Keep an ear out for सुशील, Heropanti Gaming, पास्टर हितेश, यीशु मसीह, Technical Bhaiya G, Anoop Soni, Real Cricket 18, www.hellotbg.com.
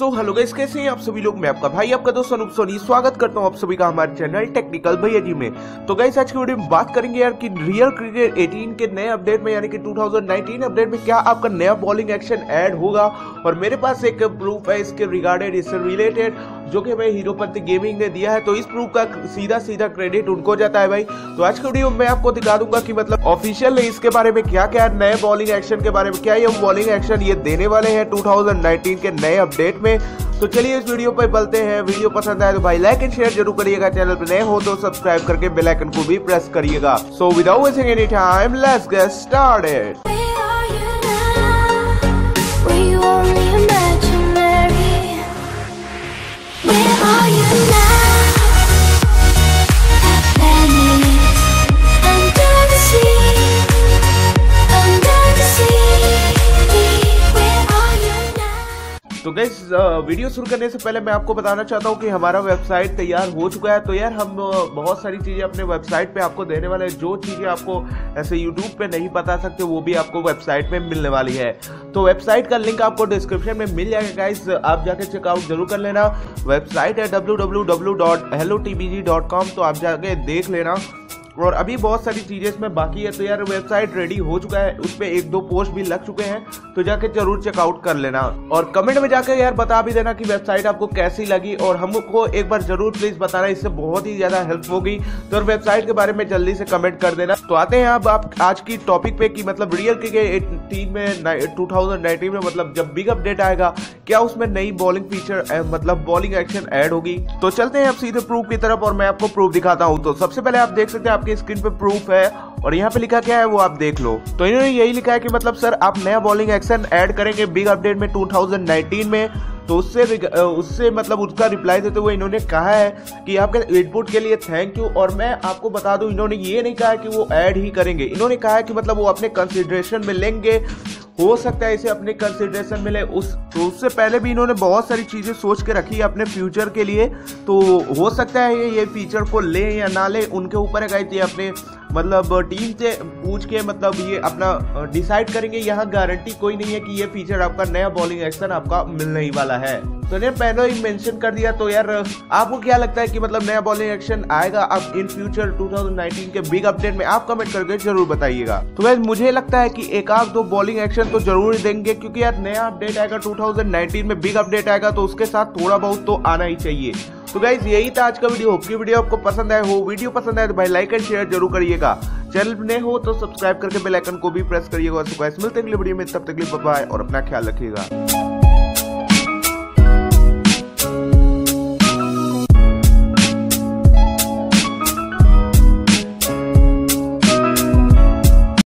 So hello guys, कैसे हैं आप सभी लोग। मैं आपका भाई, आपका दोस्त अनूप सोनी, स्वागत करता हूं आप सभी का हमारे चैनल टेक्निकल भैया जी में। तो गाइस, आज की वीडियो में बात करेंगे यार कि रियल क्रिकेट 18 के नए अपडेट में यानी कि 2019 अपडेट में क्या आपका नया बॉलिंग एक्शन ऐड होगा। और मेरे पास एक प्रूफ है इसके रिगार्डेड, इससे रिलेटेड, जो कि हमें हीरोपंती गेमिंग ने दिया है। तो इस प्रूफ का सीधा क्रेडिट उनको जाता है भाई। तो आज की वीडियो में आपको दिखा दूंगा कि मतलब ऑफिशियल ने इसके बारे में क्या क्या नए बॉलिंग एक्शन के बारे में क्या ये बॉलिंग एक्शन ये देने वाले हैं 2019 के नए अपडेट में। तो चलिए इस वीडियो पर चलते हैं। वीडियो पसंद आए तो भाई लाइक एंड शेयर जरूर करिएगा। चैनल पर नए हो तो सब्सक्राइब करके बेल आइकन को भी प्रेस करिएगा। So without wasting any time let's get started. तो गाइस, वीडियो शुरू करने से पहले मैं आपको बताना चाहता हूँ कि हमारा वेबसाइट तैयार हो चुका है। तो यार हम बहुत सारी चीज़ें अपने वेबसाइट पे आपको देने वाले हैं। जो चीज़ें आपको ऐसे यूट्यूब पे नहीं बता सकते वो भी आपको वेबसाइट पे मिलने वाली है। तो वेबसाइट का लिंक आपको डिस्क्रिप्शन में मिल जाएगा गाइस, आप जाके चेकआउट जरूर कर लेना। वेबसाइट है www.hellotbg.com, तो आप जाके देख लेना। और अभी बहुत सारी चीज़ें इसमें बाकी है। तो यार वेबसाइट रेडी हो चुका है, उस पर एक दो पोस्ट भी लग चुके हैं, तो जाके जरूर चेकआउट कर लेना। और कमेंट में जाकर यार बता भी देना कि वेबसाइट आपको कैसी लगी, और हमको एक बार जरूर प्लीज बताना, इससे बहुत ही ज़्यादा हेल्प होगी। तो और वेबसाइट के बारे में जल्दी से कमेंट कर देना। तो आते हैं अब आप आज की टॉपिक पे कि मतलब रियल क्रिकेट 18 में 2019 में मतलब जब बिग अपडेट आएगा क्या उसमें नई बॉलिंग फीचर मतलब बॉलिंग एक्शन ऐड होगी। तो चलते हैं अब सीधे प्रूफ की तरफ और मैं आपको प्रूफ दिखाता हूँ। तो सबसे पहले आप देख सकते हैं आपकी स्क्रीन पे प्रूफ है और यहाँ पे लिखा क्या है वो आप देख लो। तो इन्होंने यही लिखा है कि मतलब सर आप नया बॉलिंग एक्शन ऐड करेंगे बिग अपडेट में 2019 में। तो उससे मतलब उसका रिप्लाई देते हुए इन्होंने कहा है कि आपके इनपुट के लिए थैंक यू। और मैं आपको बता दूं इन्होंने ये नहीं कहा कि वो ऐड ही करेंगे, इन्होंने कहा है कि मतलब वो अपने कंसिडरेशन में लेंगे, हो सकता है इसे अपने कंसिडरेशन में ले। उससे पहले भी इन्होंने बहुत सारी चीज़ें सोच के रखी है अपने फ्यूचर के लिए। तो हो सकता है ये फीचर को ले या ना ले, उनके ऊपर है। ये अपने मतलब टीम से पूछ के मतलब ये अपना डिसाइड करेंगे। यहाँ गारंटी कोई नहीं है कि ये फीचर आपका नया बॉलिंग एक्शन आपका मिलने ही वाला है। तो इन्हें पहले ही मेंशन कर दिया। तो यार आपको क्या लगता है कि मतलब नया बॉलिंग एक्शन आएगा आप इन फ्यूचर 2019 के बिग अपडेट में, आप कमेंट करके जरूर बताइएगा। तो यार मुझे लगता है कि एक आध दो बॉलिंग एक्शन तो जरूर देंगे, क्योंकि यार नया अपडेट आएगा 2019 में, बिग अपडेट आएगा तो उसके साथ थोड़ा बहुत तो आना ही चाहिए। तो गाइज यही था आज का वीडियो। होप की वीडियो आपको पसंद आए हो। वीडियो पसंद आए तो भाई लाइक एंड शेयर जरूर करिएगा। चैनल पर नए हो तो सब्सक्राइब करके बेल आइकन को भी प्रेस करिएगा। मिलते हैं अगले वीडियो में, तब तक के लिए बाय बाय और अपना ख्याल रखिएगा।